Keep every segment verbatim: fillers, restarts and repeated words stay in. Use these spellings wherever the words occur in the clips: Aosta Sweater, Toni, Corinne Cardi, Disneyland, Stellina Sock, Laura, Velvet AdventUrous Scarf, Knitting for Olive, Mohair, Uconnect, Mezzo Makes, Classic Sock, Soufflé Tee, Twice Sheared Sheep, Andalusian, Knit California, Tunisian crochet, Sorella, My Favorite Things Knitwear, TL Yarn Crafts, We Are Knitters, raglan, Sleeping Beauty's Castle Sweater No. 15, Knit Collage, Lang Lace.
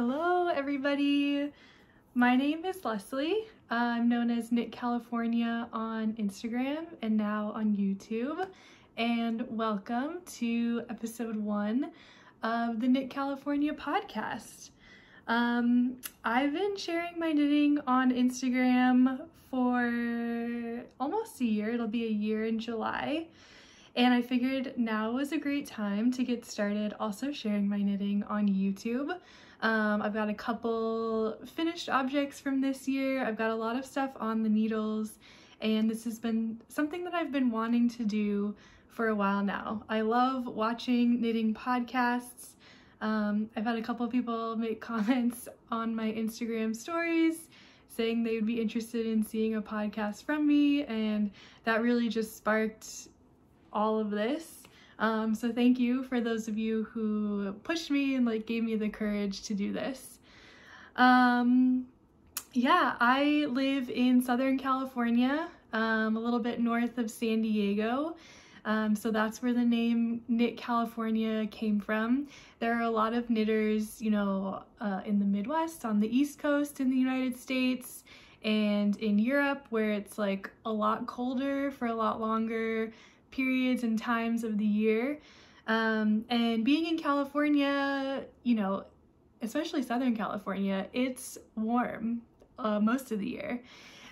Hello everybody, my name is Leslie. Uh, I'm known as Knit California on Instagram and now on YouTube, and welcome to episode one of the Knit California podcast. Um, I've been sharing my knitting on Instagram for almost a year. It'll be a year in July. And I figured now was a great time to get started also sharing my knitting on YouTube. Um, I've got a couple finished objects from this year. I've got a lot of stuff on the needles, and this has been something that I've been wanting to do for a while now. I love watching knitting podcasts. Um, I've had a couple people make comments on my Instagram stories saying they would be interested in seeing a podcast from me, and that really just sparked all of this. Um, so thank you for those of you who pushed me and like gave me the courage to do this. Um, yeah, I live in Southern California, um, a little bit north of San Diego. Um, so that's where the name Knit California came from. There are a lot of knitters, you know, uh, in the Midwest, on the East Coast in the United States, and in Europe, where it's like a lot colder for a lot longer periods and times of the year. Um, and being in California, you know, especially Southern California, it's warm uh, most of the year.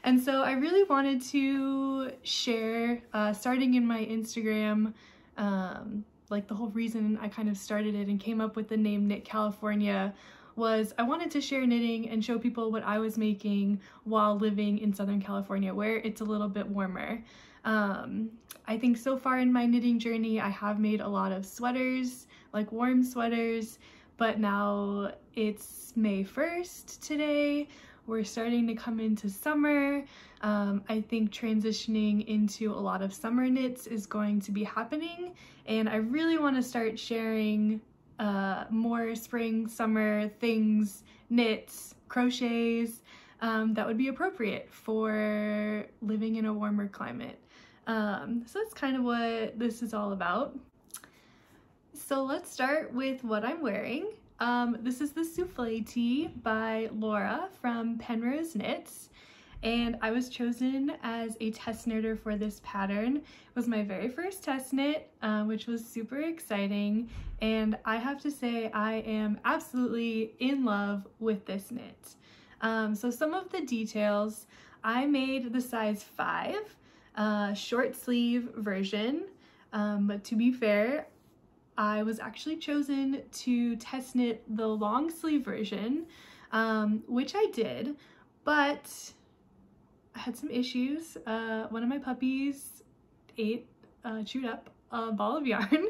And so I really wanted to share, uh, starting in my Instagram, um, like the whole reason I kind of started it and came up with the name Knit California was I wanted to share knitting and show people what I was making while living in Southern California, where it's a little bit warmer. Um, I think so far in my knitting journey, I have made a lot of sweaters, like warm sweaters, but now it's May first today. We're starting to come into summer. Um, I think transitioning into a lot of summer knits is going to be happening, and I really want to start sharing uh, more spring, summer things, knits, crochets, um, that would be appropriate for living in a warmer climate. Um, so that's kind of what this is all about. So let's start with what I'm wearing. Um, this is the Soufflé Tee by Laura from Penrose Knits, and I was chosen as a test knitter for this pattern. It was my very first test knit, uh, which was super exciting, and I have to say I am absolutely in love with this knit. Um, so some of the details, I made the size five. Uh, short sleeve version, um, but to be fair, I was actually chosen to test knit the long sleeve version, um, which I did, but I had some issues. Uh, one of my puppies ate, uh, chewed up a ball of yarn,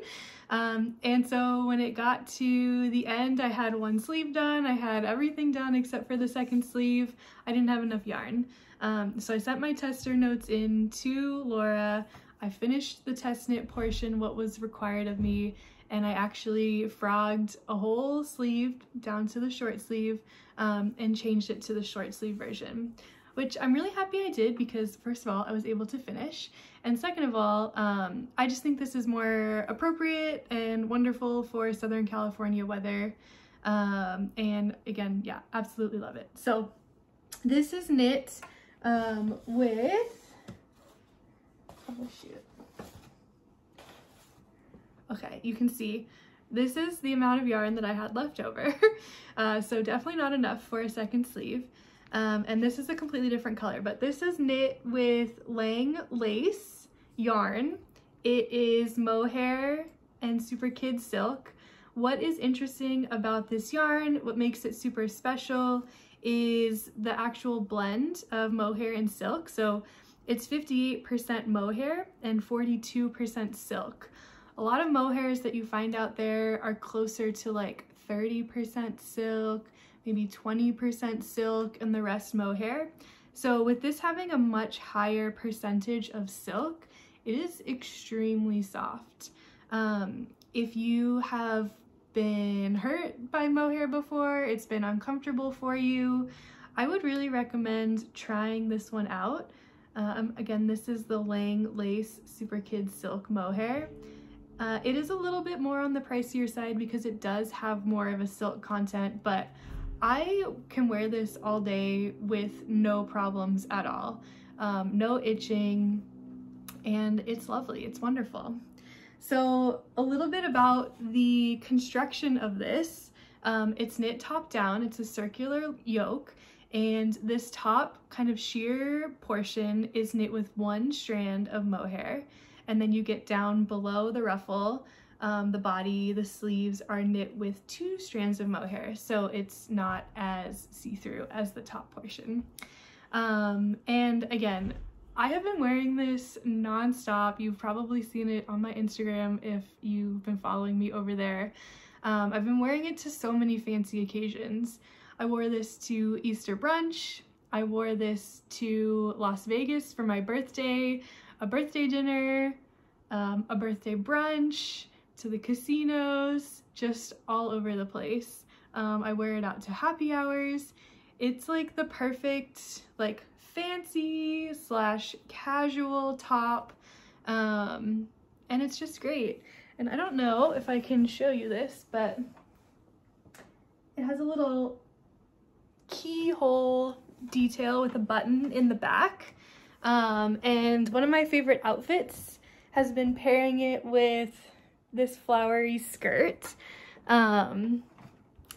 um, and so when it got to the end, I had one sleeve done, I had everything done except for the second sleeve. I didn't have enough yarn. Um, so I sent my tester notes in to Laura, I finished the test knit portion, what was required of me, and I actually frogged a whole sleeve down to the short sleeve, um, and changed it to the short sleeve version, which I'm really happy I did because, first of all, I was able to finish, and second of all, um, I just think this is more appropriate and wonderful for Southern California weather, um, and again, yeah, absolutely love it. So this is knit Um, with, oh shoot, okay, you can see this is the amount of yarn that I had left over, uh, so definitely not enough for a second sleeve, um, and this is a completely different color, but this is knit with Lang Lace yarn. It is mohair and super kid silk. What is interesting about this yarn, what makes it super special, is the actual blend of mohair and silk. So it's fifty-eight percent mohair and forty-two percent silk. A lot of mohairs that you find out there are closer to like thirty percent silk, maybe twenty percent silk, and the rest mohair. So with this having a much higher percentage of silk, it is extremely soft. Um, if you have been hurt by mohair before, it's been uncomfortable for you, I would really recommend trying this one out. Um, again, this is the Lang Lace Super Kid Silk Mohair. Uh, it is a little bit more on the pricier side because it does have more of a silk content, but I can wear this all day with no problems at all. Um, no itching, and it's lovely, it's wonderful. So a little bit about the construction of this. Um, it's knit top down, it's a circular yoke, and this top kind of sheer portion is knit with one strand of mohair, and then you get down below the ruffle, um, the body, the sleeves are knit with two strands of mohair, so it's not as see-through as the top portion. Um, and again, I have been wearing this non-stop. You've probably seen it on my Instagram if you've been following me over there. Um, I've been wearing it to so many fancy occasions. I wore this to Easter brunch. I wore this to Las Vegas for my birthday, a birthday dinner, um, a birthday brunch, to the casinos, just all over the place. Um, I wear it out to happy hours. It's like the perfect, like, fancy slash casual top, um, and it's just great. And I don't know if I can show you this, but it has a little keyhole detail with a button in the back, um, and one of my favorite outfits has been pairing it with this flowery skirt, um,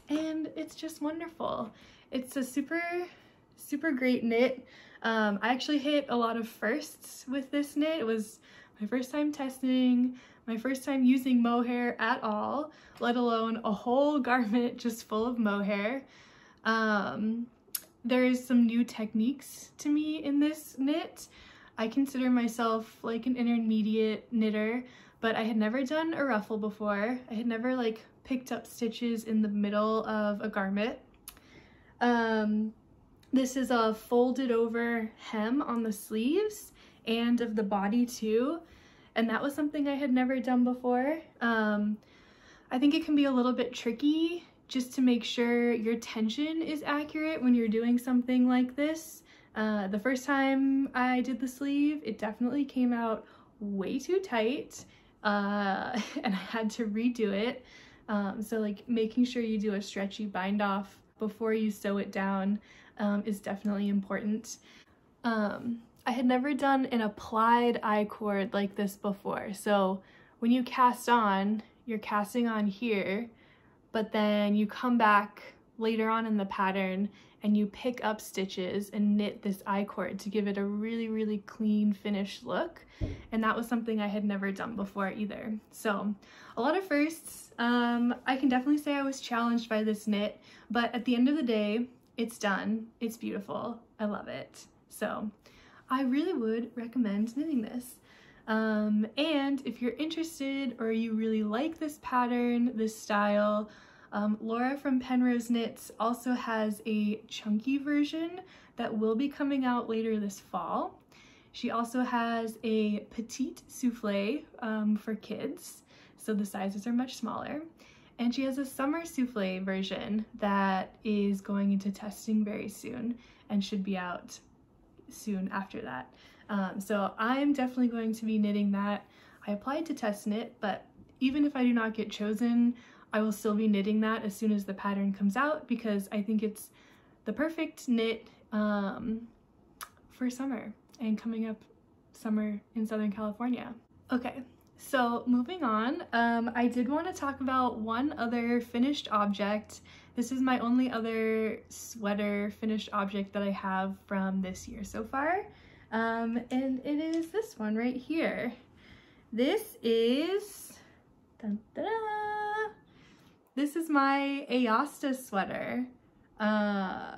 and it's just wonderful. It's a super, super great knit. Um, I actually hit a lot of firsts with this knit. It was my first time testing, my first time using mohair at all, let alone a whole garment just full of mohair. Um, there is some new techniques to me in this knit. I consider myself like an intermediate knitter, but I had never done a ruffle before. I had never like picked up stitches in the middle of a garment. Um, this is a folded over hem on the sleeves and of the body too, and that was something I had never done before. Um, I think it can be a little bit tricky just to make sure your tension is accurate when you're doing something like this. Uh, the first time I did the sleeve, it definitely came out way too tight, uh, and I had to redo it. Um, so like making sure you do a stretchy bind off before you sew it down um, is definitely important. Um, I had never done an applied I cord like this before. So when you cast on, you're casting on here, but then you come back later on in the pattern and you pick up stitches and knit this I cord to give it a really, really clean finished look. And that was something I had never done before either. So a lot of firsts. Um, I can definitely say I was challenged by this knit, but at the end of the day, it's done. It's beautiful. I love it. So I really would recommend knitting this. Um, and if you're interested or you really like this pattern, this style, Um, Laura from Penrose Knits also has a chunky version that will be coming out later this fall. She also has a petite soufflé um, for kids, so the sizes are much smaller. And she has a summer soufflé version that is going into testing very soon and should be out soon after that. Um, so I'm definitely going to be knitting that. I applied to test knit, but even if I do not get chosen, I will still be knitting that as soon as the pattern comes out because I think it's the perfect knit um, for summer and coming up summer in Southern California. Okay, so moving on, um, I did want to talk about one other finished object. This is my only other sweater finished object that I have from this year so far, um, and it is this one right here. This is... Dun, da, da. This is my Aosta sweater. Uh,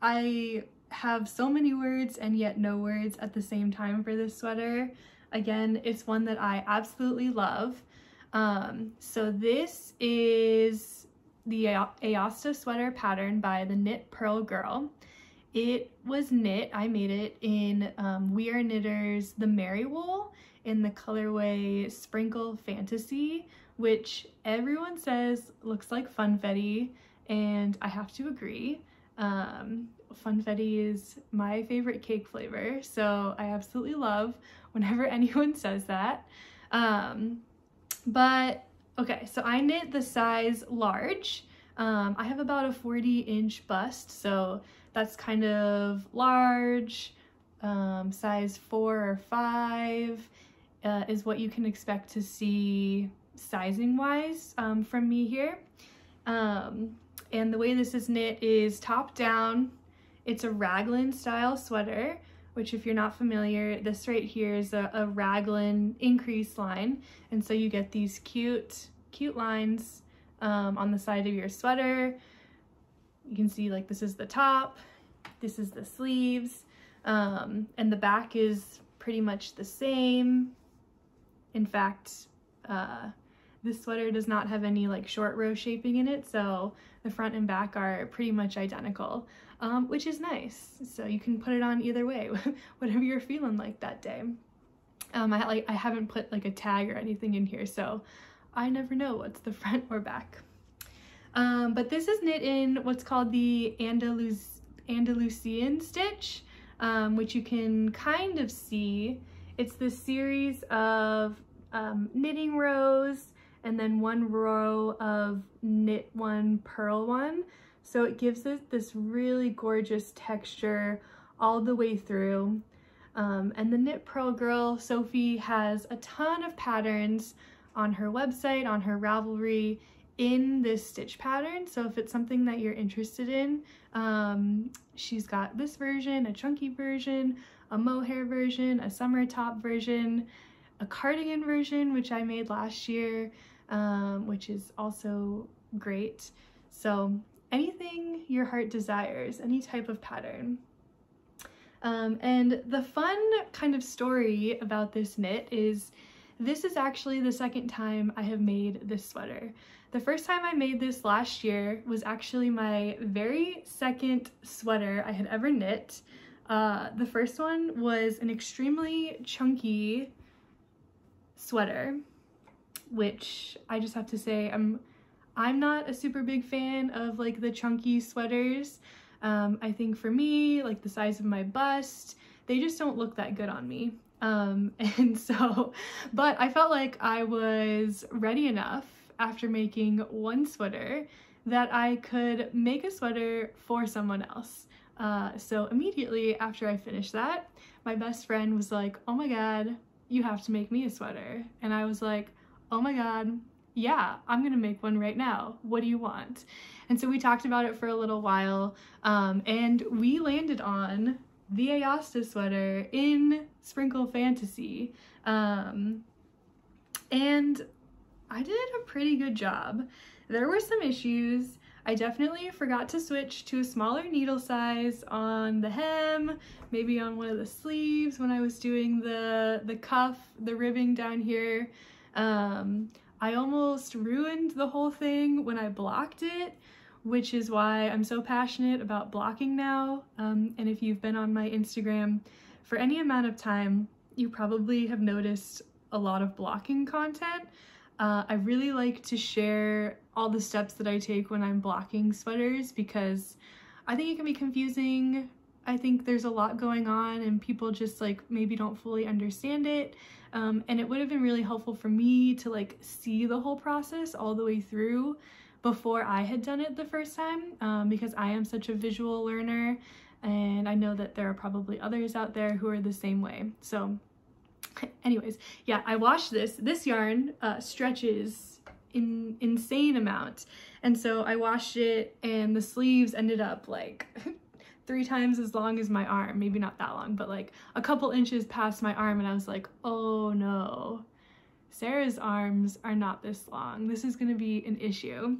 I have so many words and yet no words at the same time for this sweater. Again, it's one that I absolutely love. Um, so this is the Aosta sweater pattern by the Knit Purl Girl. It was knit, I made it in um, We Are Knitters, the Meriwool in the colorway Sprinkle Fantasy, which everyone says looks like funfetti, and I have to agree. Um, funfetti is my favorite cake flavor, so I absolutely love whenever anyone says that. Um, but okay, so I knit the size large, Um, I have about a forty inch bust, so that's kind of large, um, size four or five uh, is what you can expect to see sizing wise um, from me here. Um, and the way this is knit is top down. It's a raglan style sweater, which if you're not familiar, this right here is a, a raglan increase line. And so you get these cute, cute lines um, on the side of your sweater. You can see like this is the top, this is the sleeves, um, and the back is pretty much the same. In fact, uh, this sweater does not have any like short row shaping in it, so the front and back are pretty much identical, um, which is nice. So you can put it on either way, whatever you're feeling like that day. Um, I, like, I haven't put like a tag or anything in here, so I never know what's the front or back. Um, but this is knit in what's called the Andalus Andalusian stitch, um, which you can kind of see. It's this series of um, knitting rows and then one row of knit one, purl one. So it gives it this really gorgeous texture all the way through. Um, and the Knit Purl Girl, Sophie, has a ton of patterns on her website, on her Ravelry, in this stitch pattern. So if it's something that you're interested in, um, she's got this version, a chunky version, a mohair version, a summer top version, a cardigan version, which I made last year, um, which is also great. So anything your heart desires, any type of pattern. Um, and the fun kind of story about this knit is this is actually the second time I have made this sweater. The first time I made this last year was actually my very second sweater I had ever knit. Uh, the first one was an extremely chunky sweater, which I just have to say, I'm, I'm not a super big fan of like the chunky sweaters. Um, I think for me, like the size of my bust, they just don't look that good on me. Um, and so, but I felt like I was ready enough after making one sweater that I could make a sweater for someone else. Uh, so immediately after I finished that, my best friend was like, oh my God, you have to make me a sweater. And I was like, oh my God, yeah, I'm gonna make one right now. What do you want? And so we talked about it for a little while, um, and we landed on the Aosta sweater in Sprinkle Fantasy. Um, and I did a pretty good job. There were some issues. I definitely forgot to switch to a smaller needle size on the hem, maybe on one of the sleeves when I was doing the, the cuff, the ribbing down here. Um, I almost ruined the whole thing when I blocked it, which is why I'm so passionate about blocking now. Um, and if you've been on my Instagram for any amount of time, you probably have noticed a lot of blocking content. Uh, I really like to share all the steps that I take when I'm blocking sweaters because I think it can be confusing. I think there's a lot going on and people just like maybe don't fully understand it. Um, and it would have been really helpful for me to like see the whole process all the way through before I had done it the first time, um, because I am such a visual learner and I know that there are probably others out there who are the same way. So anyways, yeah, I washed this. This yarn uh, stretches in insane amount. And so I washed it and the sleeves ended up like three times as long as my arm. Maybe not that long, but like a couple inches past my arm. And I was like, oh no, Sarah's arms are not this long. This is going to be an issue.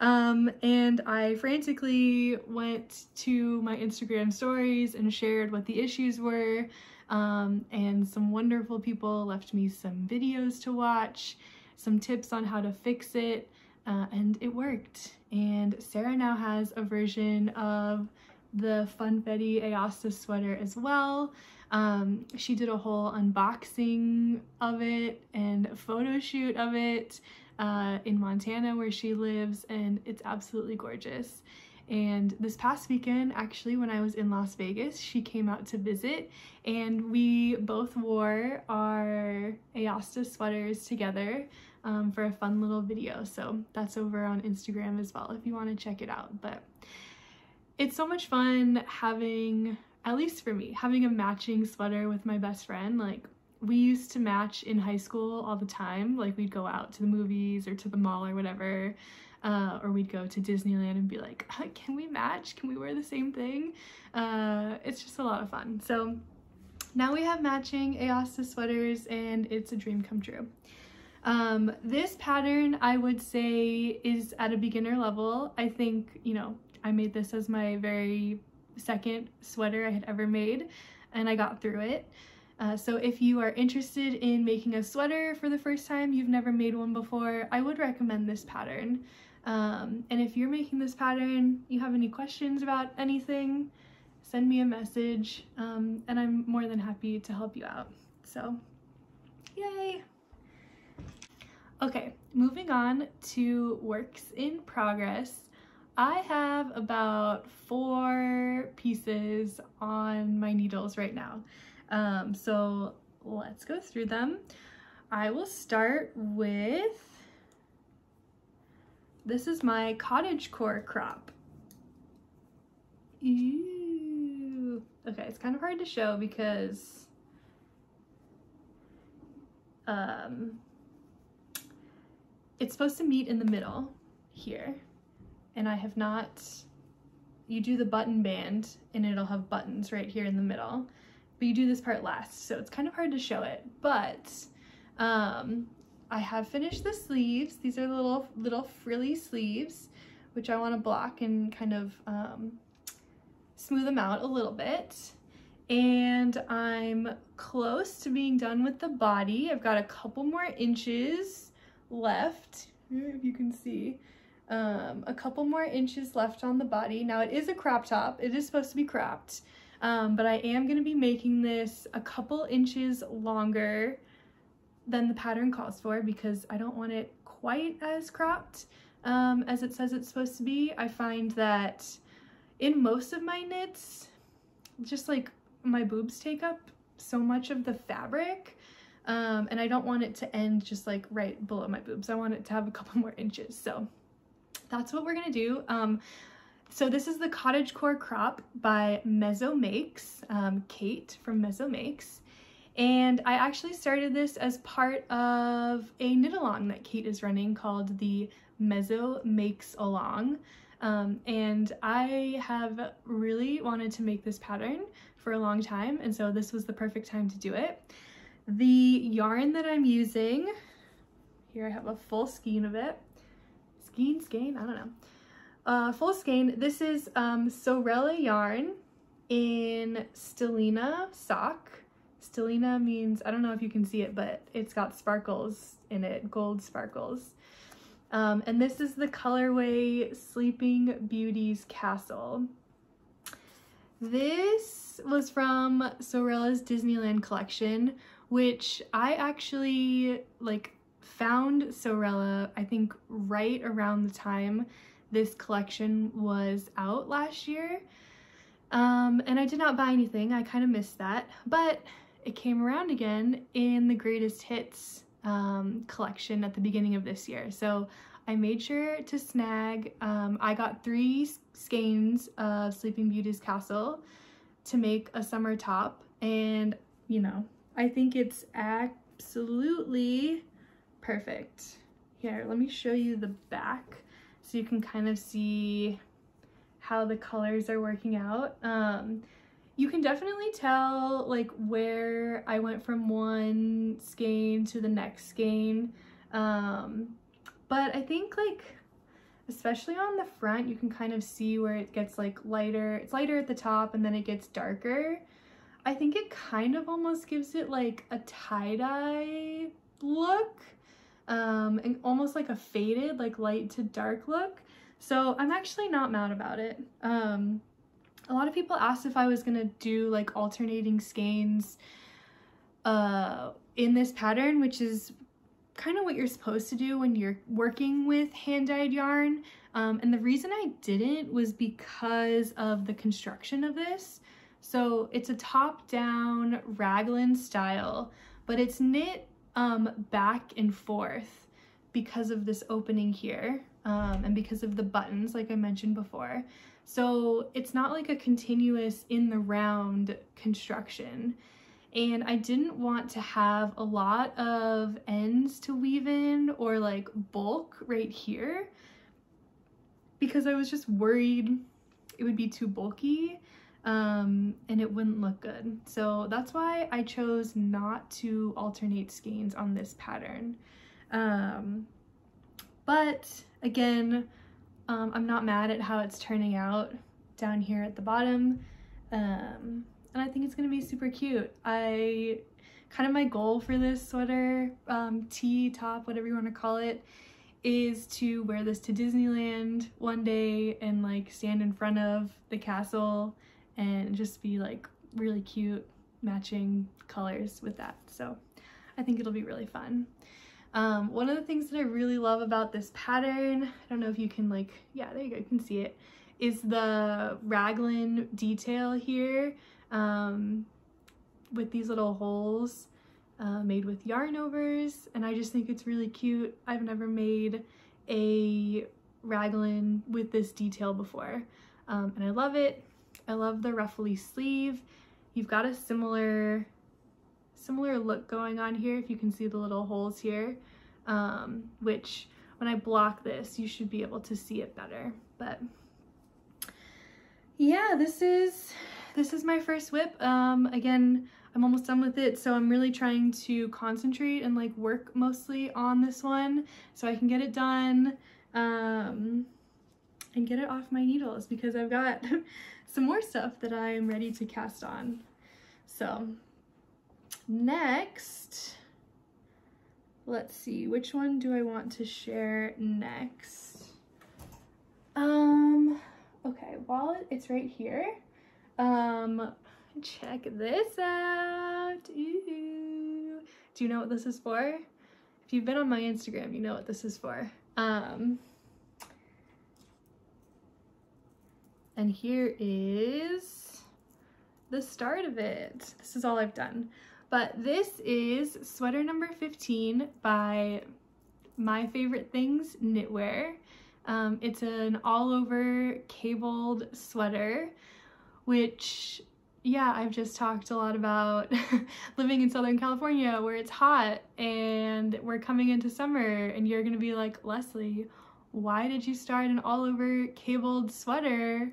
Um, and I frantically went to my Instagram stories and shared what the issues were. Um, and some wonderful people left me some videos to watch, some tips on how to fix it, uh, and it worked. And Sarah now has a version of the Funfetti Aosta sweater as well. Um, she did a whole unboxing of it and a photo shoot of it uh, in Montana where she lives, and it's absolutely gorgeous. And this past weekend, actually, when I was in Las Vegas, she came out to visit and we both wore our Aosta sweaters together um, for a fun little video. So that's over on Instagram as well if you want to check it out. But it's so much fun having, at least for me, having a matching sweater with my best friend. Like, we used to match in high school all the time. Like, we'd go out to the movies or to the mall or whatever, uh, or we'd go to Disneyland and be like, can we match? Can we wear the same thing? Uh, it's just a lot of fun. So now we have matching Aosta sweaters, and it's a dream come true. Um, this pattern, I would say, is at a beginner level. I think, you know, I made this as my very second sweater I had ever made, and I got through it. Uh, so if you are interested in making a sweater for the first time, you've never made one before, I would recommend this pattern. Um, and if you're making this pattern, you have any questions about anything, send me a message, um, and I'm more than happy to help you out. So, yay! Okay, moving on to works in progress. I have about four pieces on my needles right now. Um, so let's go through them. I will start with, this is my cottagecore crop. Ew. Okay, it's kind of hard to show because um, it's supposed to meet in the middle here, and I have not, you do the button band and it'll have buttons right here in the middle. But you do this part last, so it's kind of hard to show it, but um, I have finished the sleeves. These are little little frilly sleeves, which I want to block and kind of um, smooth them out a little bit. And I'm close to being done with the body. I've got a couple more inches left, if you can see. Um, a couple more inches left on the body. Now, it is a crop top. It is supposed to be cropped. Um, but I am going to be making this a couple inches longer than the pattern calls for because I don't want it quite as cropped um, as it says it's supposed to be. I find that in most of my knits, just like my boobs take up so much of the fabric, um, and I don't want it to end just like right below my boobs. I want it to have a couple more inches. So that's what we're going to do. Um, So this is the cottagecore crop by Mezzo Makes, um, Kate from Mezzo Makes, and I actually started this as part of a knit along that Kate is running called the Mezzo Makes Along, um, and I have really wanted to make this pattern for a long time, and so this was the perfect time to do it. The yarn that I'm using, here I have a full skein of it, skein, skein, I don't know. Uh, full skein. This is um, Sorella yarn in Stellina Sock. Stellina means, I don't know if you can see it, but it's got sparkles in it, gold sparkles. Um, and this is the colorway Sleeping Beauty's Castle. This was from Sorella's Disneyland collection, which I actually like found Sorella, I think, right around the time this collection was out last year, um, and I did not buy anything. I kind of missed that, but it came around again in the Greatest Hits um, collection at the beginning of this year. So I made sure to snag, um, I got three skeins of Sleeping Beauty's Castle to make a summer top, and you know, I think it's absolutely perfect. Here, let me show you the back. So you can kind of see how the colors are working out. Um, you can definitely tell like where I went from one skein to the next skein. Um, but I think like, especially on the front, you can kind of see where it gets like lighter. It's lighter at the top and then it gets darker. I think it kind of almost gives it like a tie-dye look. Um, and almost like a faded, like light to dark look. So I'm actually not mad about it. Um, a lot of people asked if I was gonna do like alternating skeins uh, in this pattern, which is kind of what you're supposed to do when you're working with hand-dyed yarn. Um, and the reason I didn't was because of the construction of this. So it's a top-down raglan style, but it's knit Um, back and forth. because of this opening here, um, and because of the buttons, like I mentioned before. So it's not like a continuous in the round construction. And I didn't want to have a lot of ends to weave in or like bulk right here, because I was just worried it would be too bulky um, and it wouldn't look good. So that's why I chose not to alternate skeins on this pattern. Um, but again, um, I'm not mad at how it's turning out down here at the bottom. Um, And I think it's gonna be super cute. I, kind of my goal for this sweater, um, tee, top, whatever you wanna call it, is to wear this to Disneyland one day and like stand in front of the castle and just be like really cute matching colors with that. So I think it'll be really fun. Um, one of the things that I really love about this pattern, I don't know if you can like, yeah, there you go, you can see it, is the raglan detail here. Um, with these little holes uh, made with yarn overs, and I just think it's really cute. I've never made a raglan with this detail before, um, and I love it. I love the ruffly sleeve. You've got a similar similar look going on here if you can see the little holes here, um, which when I block this you should be able to see it better. But yeah, this is This is my first whip. Um, again, I'm almost done with it, so I'm really trying to concentrate and like work mostly on this one so I can get it done um, and get it off my needles, because I've got some more stuff that I am ready to cast on. So next, let's see, which one do I want to share next? Um, okay, well, it's right here. Um, check this out. Ooh. Do you know what this is for? If you've been on my Instagram, you know what this is for. Um, and here is the start of it. This is all I've done. But this is sweater number fifteen by My Favorite Things Knitwear. Um, it's an all-over cabled sweater, which, yeah, I've just talked a lot about living in Southern California where it's hot and we're coming into summer, and you're gonna be like, Leslie, why did you start an all-over cabled sweater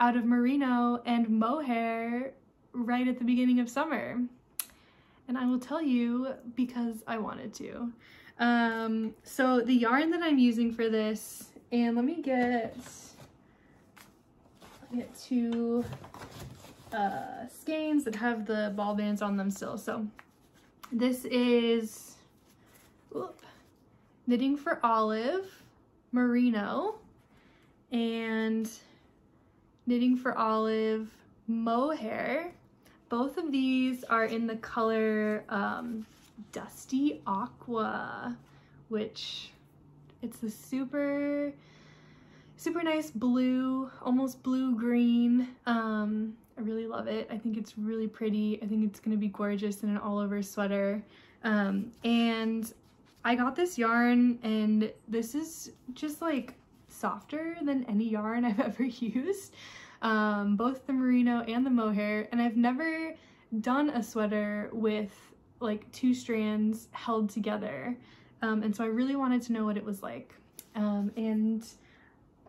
out of merino and mohair right at the beginning of summer? And I will tell you, because I wanted to. Um, so the yarn that I'm using for this, and let me get... get two uh, skeins that have the ball bands on them still. So this is whoop, Knitting for Olive merino and Knitting for Olive mohair. Both of these are in the color um, Dusty Aqua, which it's a super super nice blue, almost blue green. Um, I really love it. I think it's really pretty. I think it's gonna be gorgeous in an all over sweater. Um, and I got this yarn, and this is just like softer than any yarn I've ever used. Um, both the merino and the mohair. And I've never done a sweater with like two strands held together. Um, and so I really wanted to know what it was like. Um, and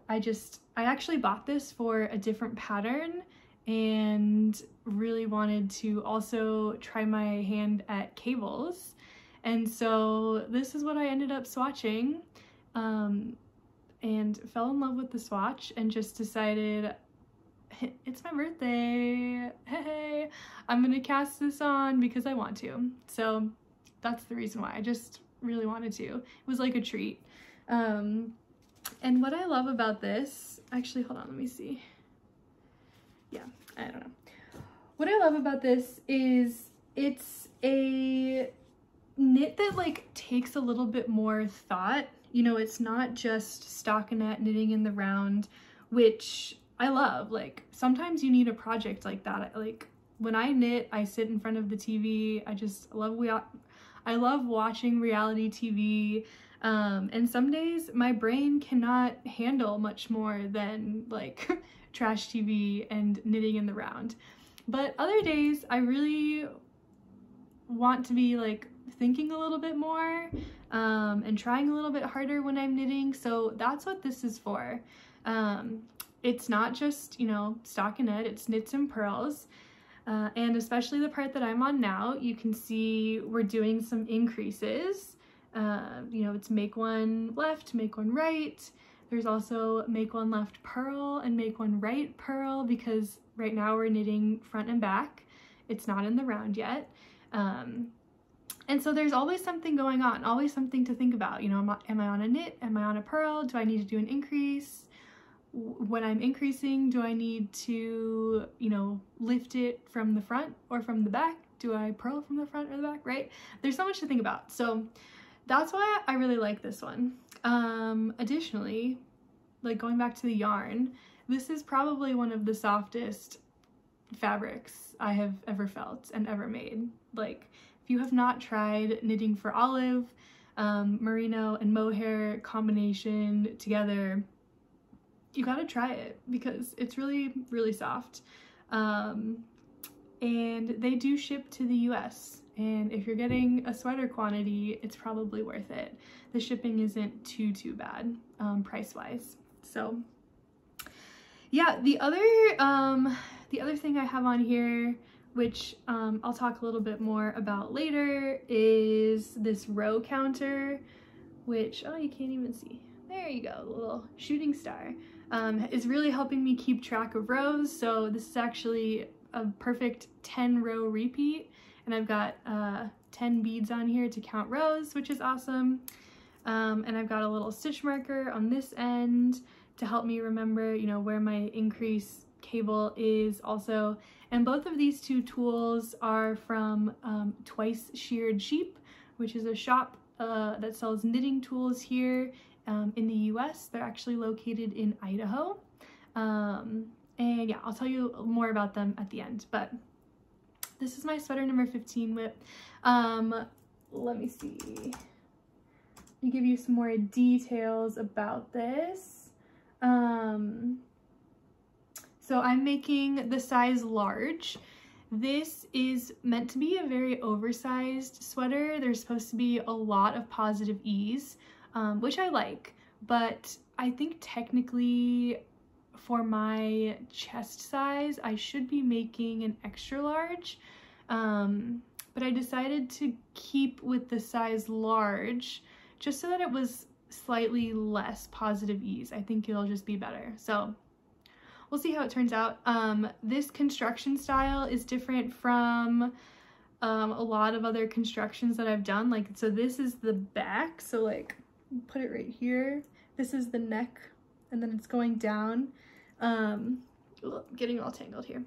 I just, I actually bought this for a different pattern and really wanted to also try my hand at cables. And so this is what I ended up swatching, um, and fell in love with the swatch and just decided, it's my birthday, hey, I'm gonna cast this on because I want to. So that's the reason why. I just really wanted to. It was like a treat. Um, And what I love about this, actually, hold on, let me see. Yeah, I don't know. What I love about this is it's a knit that like takes a little bit more thought. You know, it's not just stockinette knitting in the round, which I love. Like sometimes you need a project like that. Like when I knit, I sit in front of the T V. I just love, we, I love watching reality T V, um, and some days my brain cannot handle much more than like trash T V and knitting in the round. But other days I really want to be like thinking a little bit more, um, and trying a little bit harder when I'm knitting. So that's what this is for. Um, it's not just, you know, stockinette, it's knits and purls. Uh, and especially the part that I'm on now, you can see we're doing some increases. Uh, you know, it's make one left, make one right. There's also make one left purl and make one right purl, because right now we're knitting front and back. It's not in the round yet. Um, and so there's always something going on, always something to think about. You know, am I, am I on a knit? Am I on a purl? Do I need to do an increase? When I'm increasing, do I need to, you know, lift it from the front or from the back? Do I purl from the front or the back, right? There's so much to think about. So that's why I really like this one. Um, additionally, like going back to the yarn, this is probably one of the softest fabrics I have ever felt and ever made. Like, if you have not tried Knitting for Olive, um, merino and mohair combination together, you gotta try it because it's really, really soft. Um, and they do ship to the U S. And if you're getting a sweater quantity, it's probably worth it. The shipping isn't too, too bad, um, price-wise. So yeah, the other, um, the other thing I have on here, which um, I'll talk a little bit more about later, is this row counter, which, oh, you can't even see. There you go, little shooting star. Um, is really helping me keep track of rows. So this is actually a perfect ten row repeat. And I've got uh, ten beads on here to count rows, which is awesome. Um, and I've got a little stitch marker on this end to help me remember, you know, where my increase cable is also. And both of these two tools are from um, Twice Sheared Sheep, which is a shop uh, that sells knitting tools here um, in the U S. They're actually located in Idaho. Um, and yeah, I'll tell you more about them at the end, but this is my sweater number fifteen whip. Um, let me see. Let me give you some more details about this. Um, so I'm making the size large. This is meant to be a very oversized sweater. There's supposed to be a lot of positive ease, um, which I like, but I think technically for my chest size, I should be making an extra large, um, but I decided to keep with the size large just so that it was slightly less positive ease. I think it'll just be better. So we'll see how it turns out. Um, this construction style is different from um, a lot of other constructions that I've done. Like, so this is the back. So like, put it right here. This is the neck, and then it's going down. Um, getting all tangled here.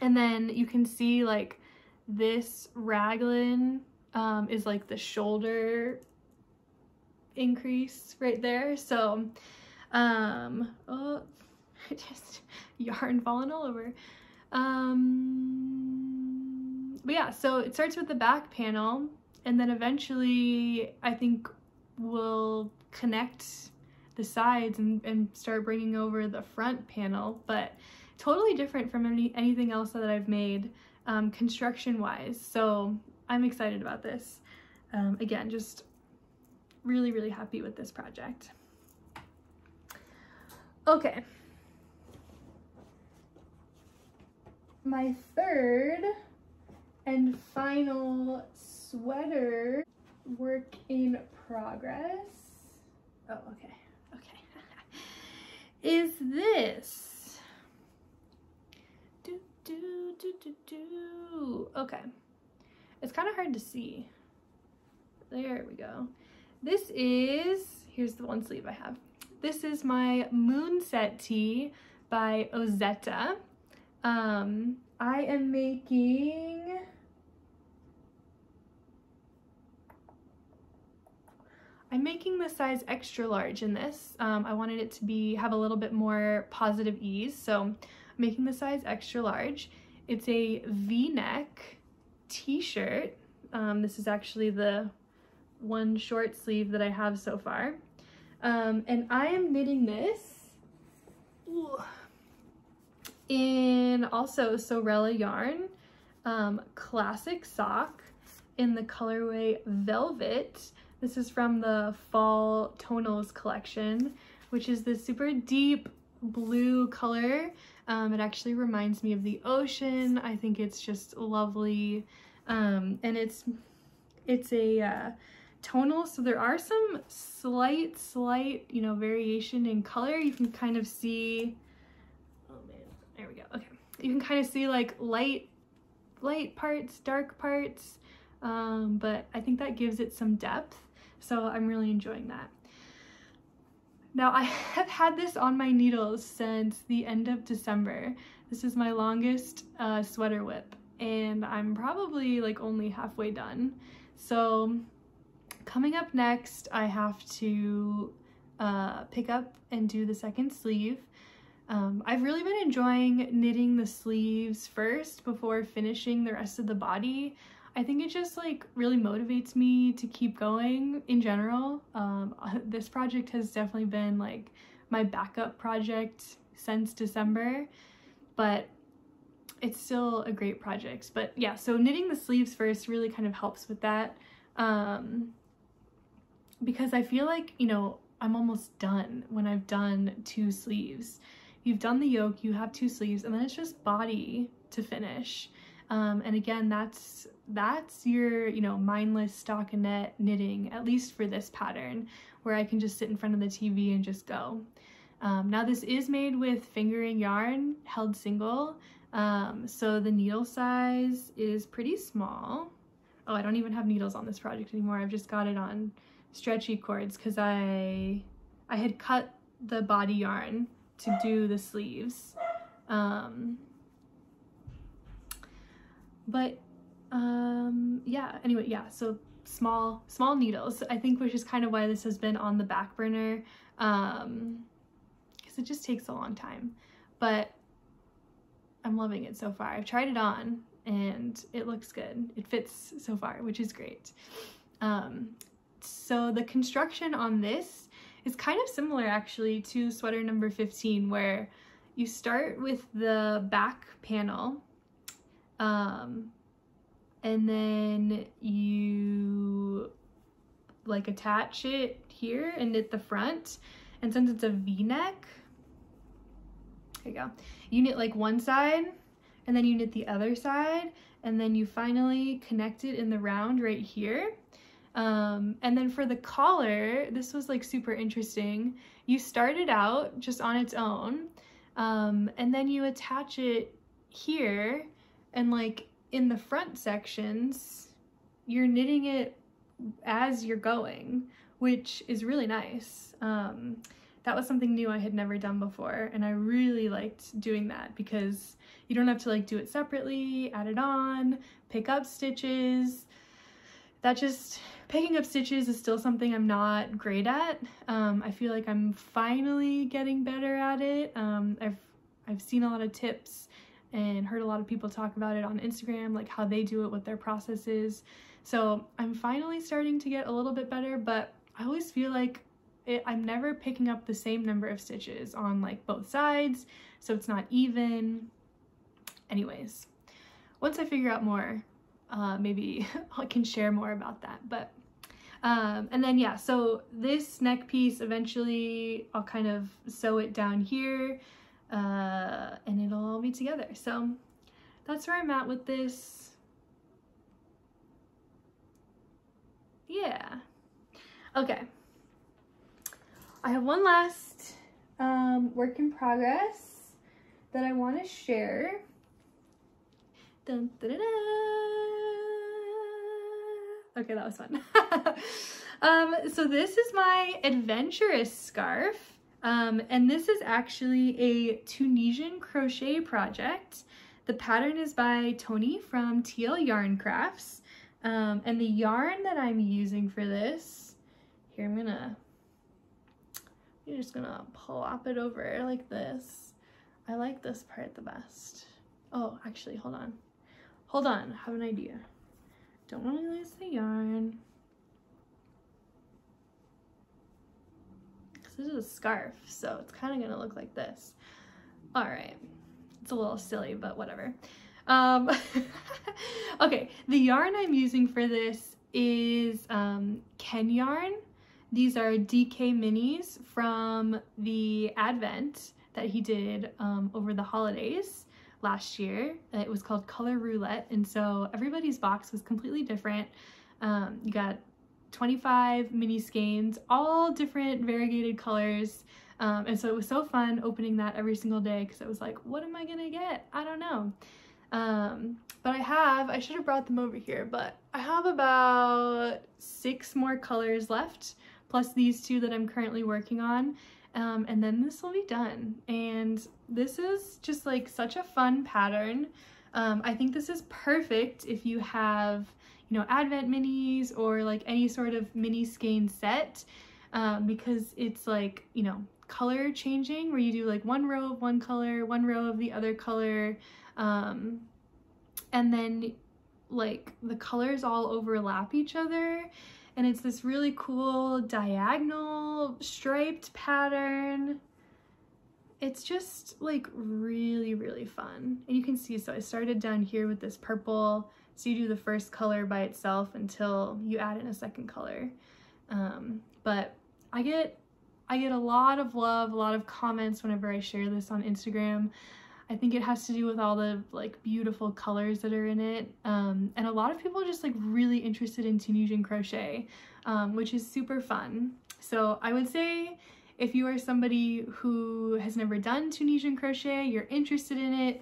And then you can see like this raglan um, is like the shoulder increase right there. So, um, oh, I just yarn falling all over. Um, but yeah, so it starts with the back panel, and then eventually I think we'll connect the sides and, and start bringing over the front panel, but totally different from any, anything else that I've made um, construction wise. So I'm excited about this. Um, again, just really, really happy with this project. Okay. My third and final sweater work in progress. Oh, okay. Is this do, do, do, do, do. Okay, it's kind of hard to see. There we go. This is, here's the one sleeve I have. This is my Moonset Tee by Ozetta. Um, I am making, I'm making the size extra large in this. Um, I wanted it to be, have a little bit more positive ease. So I'm making the size extra large. It's a V-neck t-shirt. Um, this is actually the one short sleeve that I have so far. Um, and I am knitting this in also Sorella yarn, um, classic sock in the colorway Velvet. This is from the Fall Tonals collection, which is this super deep blue color. Um, it actually reminds me of the ocean. I think it's just lovely. Um, and it's it's a uh, tonal, so there are some slight, slight, you know, variation in color. You can kind of see, oh man, there we go, okay. You can kind of see like light, light parts, dark parts, um, but I think that gives it some depth. So I'm really enjoying that. Now I have had this on my needles since the end of December. This is my longest uh, sweater whip, and I'm probably like only halfway done. So coming up next, I have to uh, pick up and do the second sleeve. Um, I've really been enjoying knitting the sleeves first before finishing the rest of the body. I think it just like really motivates me to keep going in general. Um, this project has definitely been like my backup project since December, but it's still a great project. But yeah, so knitting the sleeves first really kind of helps with that, um, because I feel like, you know, I'm almost done when I've done two sleeves. You've done the yoke, you have two sleeves, and then it's just body to finish. Um, and again, that's that's your, you know, mindless stockinette knitting, at least for this pattern, where I can just sit in front of the T V and just go. Um, now this is made with fingering yarn held single, um, so the needle size is pretty small. Oh, I don't even have needles on this project anymore. I've just got it on stretchy cords because I I had cut the body yarn to do the sleeves. Um, but um yeah, anyway, yeah, so small small needles, I think, which is kind of why this has been on the back burner, um because it just takes a long time, but I'm loving it so far. I've tried it on and it looks good. It fits so far, which is great. Um so the construction on this is kind of similar actually to sweater number fifteen, where you start with the back panel, um and then you like attach it here and knit the front. And since it's a V-neck, there you go, you knit like one side and then you knit the other side, and then you finally connect it in the round right here. Um, and then for the collar, this was like super interesting. You start it out just on its own, um, and then you attach it here, and like in the front sections, you're knitting it as you're going, which is really nice. Um, that was something new I had never done before, and I really liked doing that because you don't have to like do it separately, add it on, pick up stitches. That just, picking up stitches is still something I'm not great at. Um, I feel like I'm finally getting better at it. Um, I've, I've seen a lot of tips and heard a lot of people talk about it on Instagram, like how they do it, what their process is. So I'm finally starting to get a little bit better, but I always feel like it, I'm never picking up the same number of stitches on like both sides, so it's not even. Anyways, once I figure out more, uh, maybe I can share more about that. But um, and then yeah, so this neck piece, eventually I'll kind of sew it down here, uh and it'll all be together. So that's where I'm at with this. Yeah, okay, I have one last um work in progress that I want to share. Dun, da, da, da. Okay, that was fun. Um so this is my adventurous scarf. Um, and this is actually a Tunisian crochet project. The pattern is by Toni from T L Yarn Crafts. Um, and the yarn that I'm using for this, here I'm gonna, you're just gonna plop it over like this. I like this part the best. Oh, actually, hold on. Hold on, I have an idea. Don't want to lose the yarn. This is a scarf, so it's kind of going to look like this. All right. It's a little silly, but whatever. Um, okay, the yarn I'm using for this is um, Kenyarn. These are D K minis from the Advent that he did um, over the holidays last year. It was called Color Roulette, and so everybody's box was completely different. Um, you got twenty-five mini skeins, all different variegated colors, um, and so it was so fun opening that every single day because it was like, what am I gonna get? I don't know. Um, but I have, I should have brought them over here, but I have about six more colors left, plus these two that I'm currently working on, um, and then this will be done. And this is just like such a fun pattern. Um, I think this is perfect if you have, you know, Advent minis or like any sort of mini skein set, um, because it's like, you know, color changing where you do like one row of one color, one row of the other color, um, and then like the colors all overlap each other, and it's this really cool diagonal striped pattern. It's just like really, really fun. And you can see, so I started down here with this purple, so you do the first color by itself until you add in a second color. Um, but I get I get a lot of love, a lot of comments whenever I share this on Instagram. I think it has to do with all the like beautiful colors that are in it. Um, and a lot of people are just like really interested in Tunisian crochet, um, which is super fun. So I would say if you are somebody who has never done Tunisian crochet, you're interested in it,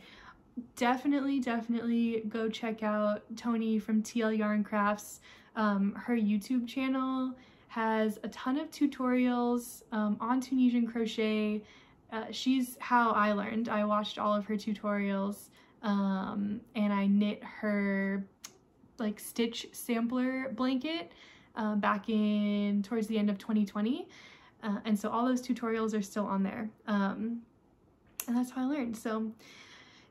definitely, definitely go check out Toni from T L Yarn Crafts. Um, her YouTube channel has a ton of tutorials um, on Tunisian crochet. Uh, she's how I learned. I watched all of her tutorials, um, and I knit her like stitch sampler blanket uh, back in towards the end of twenty twenty, uh, and so all those tutorials are still on there, um, and that's how I learned. So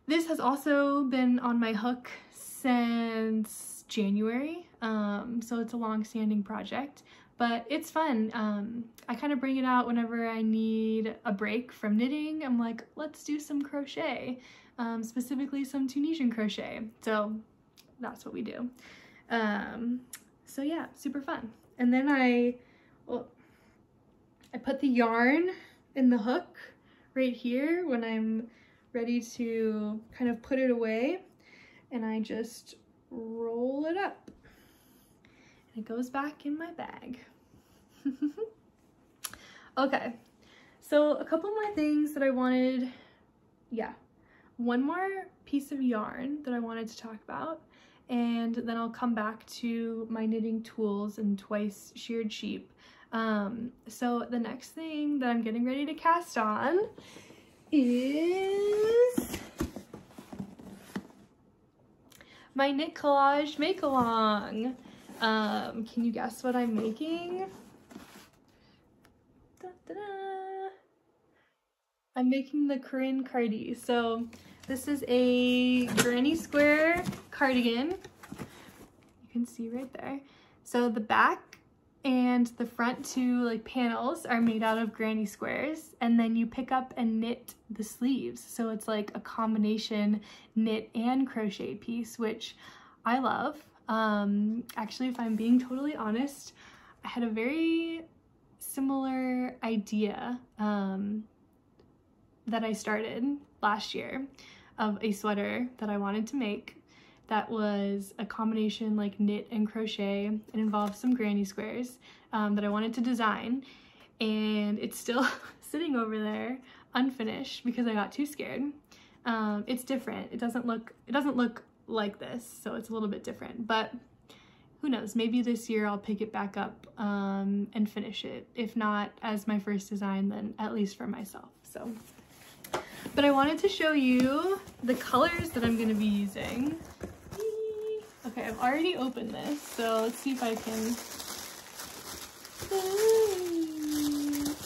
this has also been on my hook since January, um, so it's a long-standing project. But it's fun. Um, I kind of bring it out whenever I need a break from knitting. I'm like, let's do some crochet, um, specifically some Tunisian crochet. So that's what we do. Um, so yeah, super fun. And then I, well, I put the yarn in the hook right here when I'm ready to kind of put it away, and I just roll it up. It goes back in my bag. Okay, so a couple more things that I wanted, yeah, one more piece of yarn that I wanted to talk about, and then I'll come back to my knitting tools and Twice Sheared Sheep. Um, so the next thing that I'm getting ready to cast on is my Knit Collage Make-Along. Um, can you guess what I'm making? Da, da, da. I'm making the Corinne Cardi. So this is a granny square cardigan. You can see right there. So the back and the front two like panels are made out of granny squares, and then you pick up and knit the sleeves. So it's like a combination knit and crochet piece, which I love. Um, actually, if I'm being totally honest, I had a very similar idea, um, that I started last year of a sweater that I wanted to make that was a combination like knit and crochet. It involved some granny squares, um, that I wanted to design, and it's still sitting over there unfinished because I got too scared. Um, it's different. It doesn't look, it doesn't look like this, so it's a little bit different, but who knows, maybe this year I'll pick it back up um and finish it, if not as my first design, then at least for myself. So, but I wanted to show you the colors that I'm going to be using. Okay, I've already opened this, so let's see if I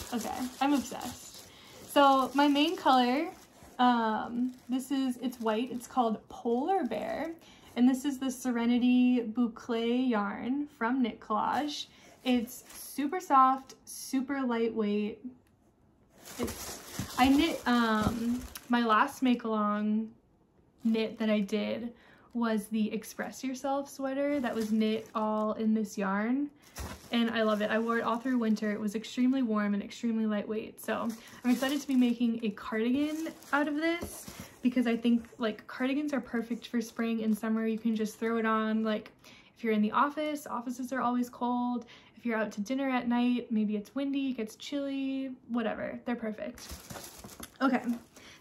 can. Okay, I'm obsessed. So my main color, Um, this is, it's white, it's called Polar Bear, and this is the Serenity Boucle yarn from Knit Collage. It's super soft, super lightweight. It's, I knit, um, my last make-along knit that I did was the Express Yourself sweater that was knit all in this yarn, and I love it. I wore it all through winter. It was extremely warm and extremely lightweight, so I'm excited to be making a cardigan out of this because I think, like, cardigans are perfect for spring and summer. You can just throw it on, like, if you're in the office, offices are always cold. If you're out to dinner at night, maybe it's windy, it gets chilly, whatever. They're perfect. Okay,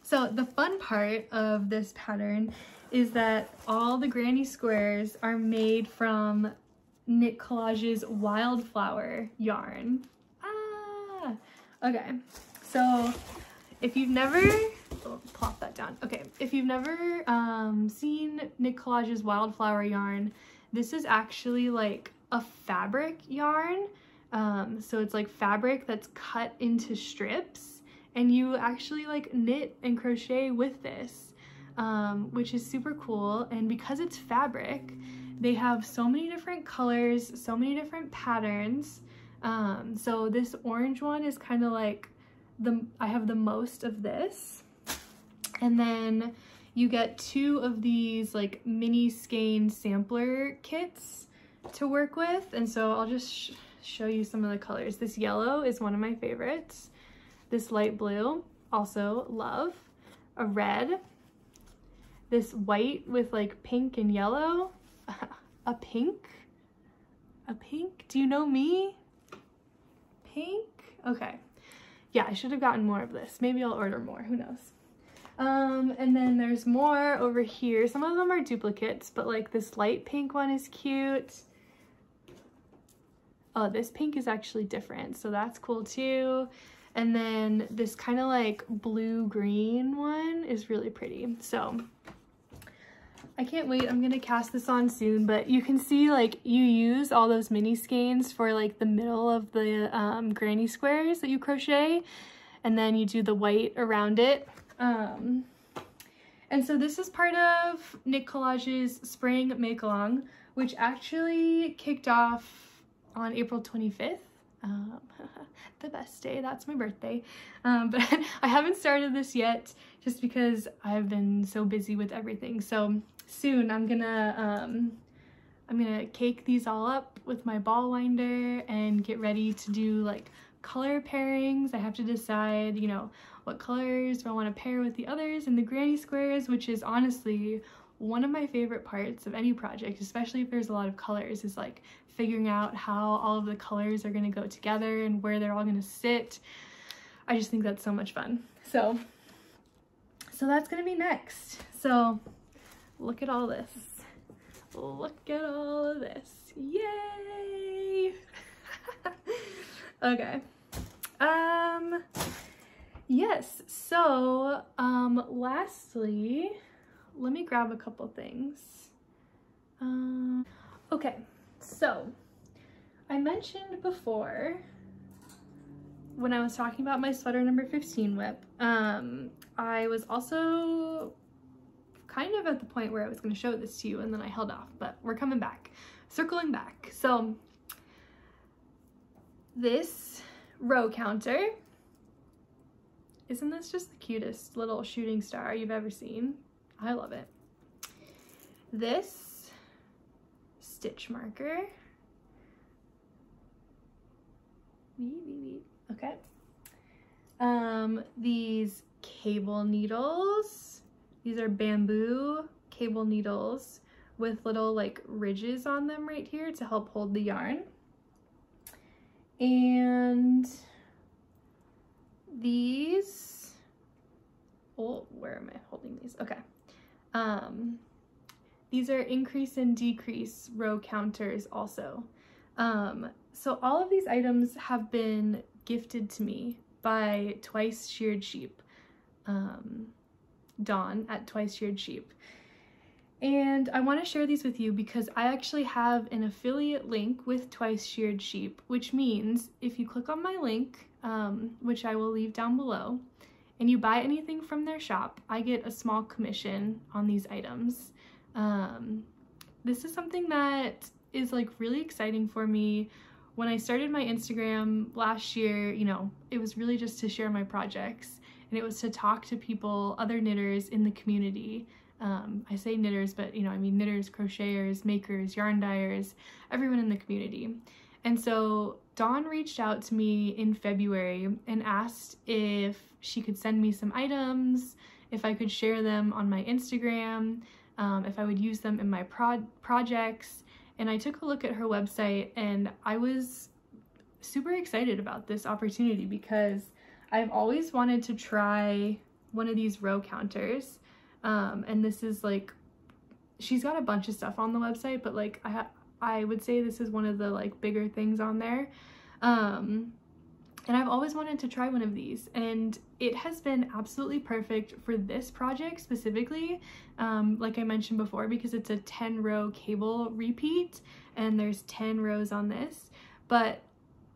so the fun part of this pattern is that all the granny squares are made from Knit Collage's Wildflower yarn. Ah! Okay, so if you've never, oh, plop that down. Okay, if you've never um, seen Knit Collage's Wildflower yarn, this is actually like a fabric yarn. Um, so it's like fabric that's cut into strips and you actually like knit and crochet with this. Um, which is super cool, and because it's fabric, they have so many different colors, so many different patterns. Um, so this orange one is kind of like the, I have the most of this, and then you get two of these like mini skein sampler kits to work with, and so I'll just sh show you some of the colors. This yellow is one of my favorites, this light blue, also love, a red, this white with like pink and yellow, a pink, a pink, do you know me? Pink, okay. Yeah, I should have gotten more of this. Maybe I'll order more, who knows. Um, and then there's more over here. Some of them are duplicates, but like this light pink one is cute. Oh, this pink is actually different, so that's cool too. And then this kind of like blue-green one is really pretty, so I can't wait. I'm gonna cast this on soon, but you can see like you use all those mini skeins for like the middle of the um, granny squares that you crochet, and then you do the white around it. Um, and so this is part of Knit Collage's Spring Make-Along, which actually kicked off on April twenty-fifth. Um, the best day, that's my birthday. Um, but I haven't started this yet just because I've been so busy with everything. So soon I'm gonna, um, I'm gonna cake these all up with my ball winder and get ready to do like color pairings. I have to decide, you know, what colors do I want to pair with the others and the granny squares, which is honestly one of my favorite parts of any project, especially if there's a lot of colors, is like figuring out how all of the colors are going to go together and where they're all going to sit. I just think that's so much fun. So, so that's going to be next. So look at all this. Look at all of this. Yay! Okay. Um, yes. So, um, lastly, let me grab a couple things. Um, okay, so I mentioned before when I was talking about my sweater number fifteen whip, um, I was also kind of at the point where I was going to show this to you and then I held off, but we're coming back, circling back. So this row counter, isn't this just the cutest little shooting star you've ever seen? I love it. This stitch marker. Okay. Um, these cable needles. These are bamboo cable needles with little like ridges on them right here to help hold the yarn. And these, oh, where am I holding these? Okay. Um, these are increase and decrease row counters also. Um, so all of these items have been gifted to me by Twice Sheared Sheep, um, Dawn at Twice Sheared Sheep. And I want to share these with you because I actually have an affiliate link with Twice Sheared Sheep, which means if you click on my link, um, which I will leave down below, and you buy anything from their shop, I get a small commission on these items. Um, This is something that is like really exciting for me. When I started my Instagram last year, you know, it was really just to share my projects, and it was to talk to people, other knitters in the community. Um, I say knitters, but you know, I mean knitters, crocheters, makers, yarn dyers, everyone in the community. And so Dawn reached out to me in February and asked if she could send me some items, if I could share them on my Instagram, um, if I would use them in my pro projects. And I took a look at her website, and I was super excited about this opportunity because I've always wanted to try one of these row counters. Um, and this is like, she's got a bunch of stuff on the website, but like I, I would say this is one of the like bigger things on there. Um, and I've always wanted to try one of these, and it has been absolutely perfect for this project specifically. Um, like I mentioned before, because it's a ten row cable repeat and there's ten rows on this, but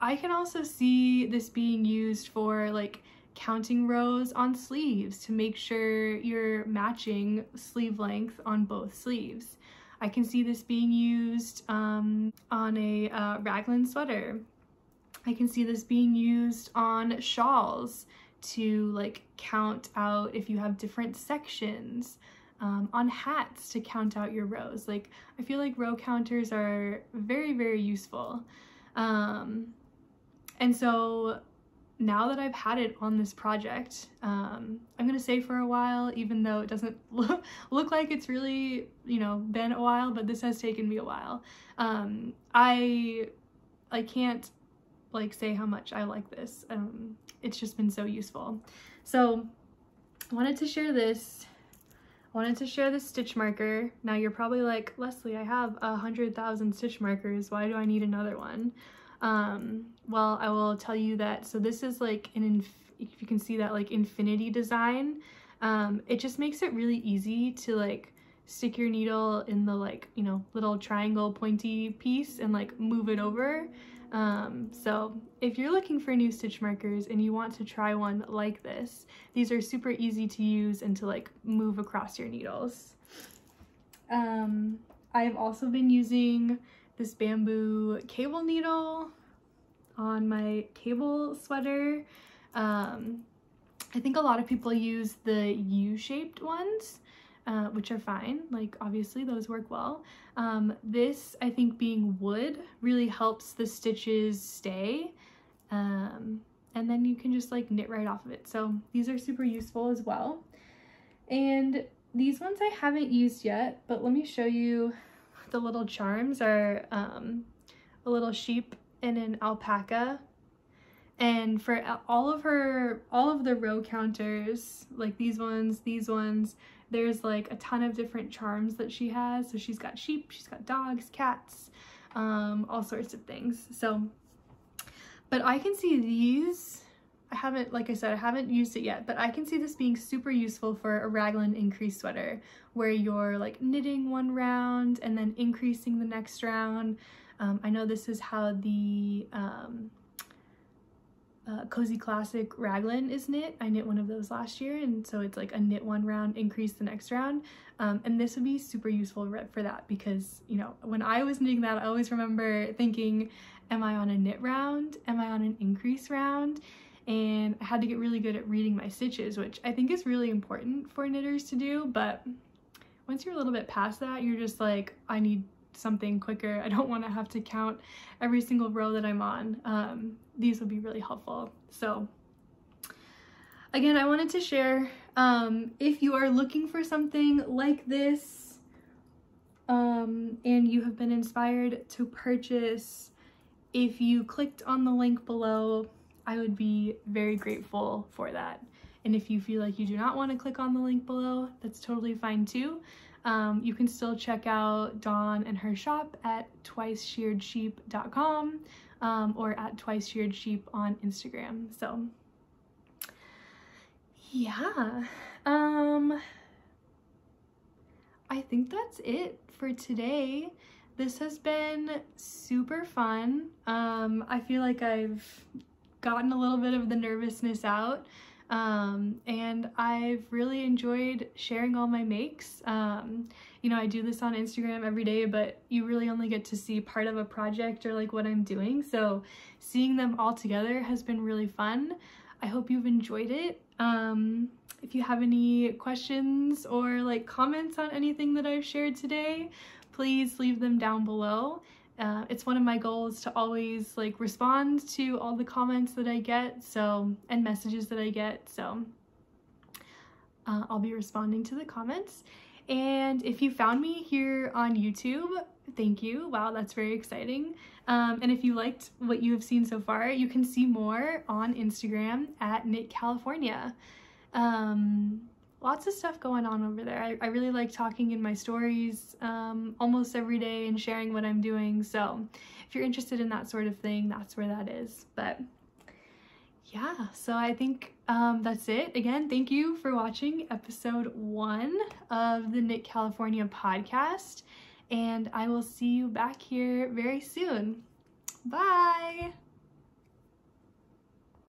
I can also see this being used for like counting rows on sleeves to make sure you're matching sleeve length on both sleeves. I can see this being used um, on a uh, raglan sweater. I can see this being used on shawls to like count out if you have different sections, um, on hats to count out your rows. Like, I feel like row counters are very, very useful. Um, and so now that I've had it on this project, um, I'm gonna say for a while, even though it doesn't look, look like it's really, you know, been a while, but this has taken me a while. Um, I, I can't like say how much I like this. Um, it's just been so useful. So I wanted to share this. I wanted to share this stitch marker. Now you're probably like, Leslie, I have a hundred thousand stitch markers. Why do I need another one? Um, well, I will tell you that, so this is like an, inf if you can see that like infinity design, um, it just makes it really easy to like stick your needle in the like, you know, little triangle pointy piece and like move it over. Um, so if you're looking for new stitch markers and you want to try one like this, these are super easy to use and to like move across your needles. Um, I've also been using this bamboo cable needle on my cable sweater. Um, I think a lot of people use the U-shaped ones, uh, which are fine. Like, obviously those work well. Um, this, I think being wood, really helps the stitches stay. Um, and then you can just like knit right off of it. So these are super useful as well. And these ones I haven't used yet, but let me show you. The little charms are um, a little sheep and an alpaca, and for all of her all of the row counters, like these ones, these ones, there's like a ton of different charms that she has. So she's got sheep, she's got dogs, cats, um, all sorts of things. So, but I can see these, I haven't, like I said, I haven't used it yet, but I can see this being super useful for a raglan increase sweater where you're like knitting one round and then increasing the next round. Um, I know this is how the um, uh, Cozy Classic raglan is knit. I knit one of those last year, and so it's like a knit one round, increase the next round. Um, and this would be super useful for that because, you know, when I was knitting that, I always remember thinking, am I on a knit round? Am I on an increase round? And I had to get really good at reading my stitches, which I think is really important for knitters to do, but once you're a little bit past that, you're just like, I need something quicker. I don't want to have to count every single row that I'm on. Um, these would be really helpful. So again, I wanted to share, um, if you are looking for something like this, um, and you have been inspired to purchase, if you clicked on the link below, I would be very grateful for that. And if you feel like you do not want to click on the link below, that's totally fine too. Um, you can still check out Dawn and her shop at twice sheared sheep dot com um, or at twice sheared sheep on Instagram. So yeah, um, I think that's it for today. This has been super fun. Um, I feel like I've gotten a little bit of the nervousness out. Um, and I've really enjoyed sharing all my makes. Um, you know, I do this on Instagram every day, but you really only get to see part of a project or like what I'm doing. So seeing them all together has been really fun. I hope you've enjoyed it. Um, if you have any questions or like comments on anything that I've shared today, please leave them down below. Uh, it's one of my goals to always like respond to all the comments that I get, so, and messages that I get, so uh, I'll be responding to the comments. And if you found me here on YouTube, thank you. Wow, that's very exciting. Um, and if you liked what you have seen so far, you can see more on Instagram at Knit California. Um, Lots of stuff going on over there. I, I really like talking in my stories um, almost every day and sharing what I'm doing. So if you're interested in that sort of thing, that's where that is. But yeah, so I think um, that's it. Again, thank you for watching episode one of the Knit California podcast. And I will see you back here very soon. Bye.